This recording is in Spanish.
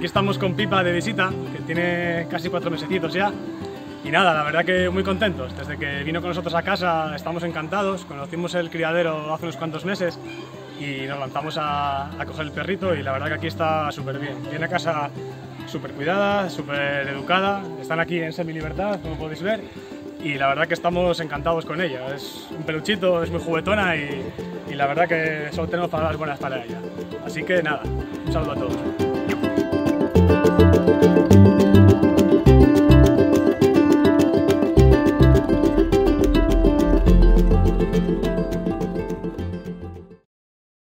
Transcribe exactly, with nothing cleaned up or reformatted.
Aquí estamos con Pipa de visita, que tiene casi cuatro mesecitos ya. Y nada, la verdad que muy contentos. Desde que vino con nosotros a casa estamos encantados. Conocimos el criadero hace unos cuantos meses y nos lanzamos a, a coger el perrito y la verdad que aquí está súper bien. Tiene casa súper cuidada, súper educada. Están aquí en semilibertad, como podéis ver. Y la verdad que estamos encantados con ella. Es un peluchito, es muy juguetona y, y la verdad que solo tenemos palabras buenas para ella. Así que nada, un saludo a todos.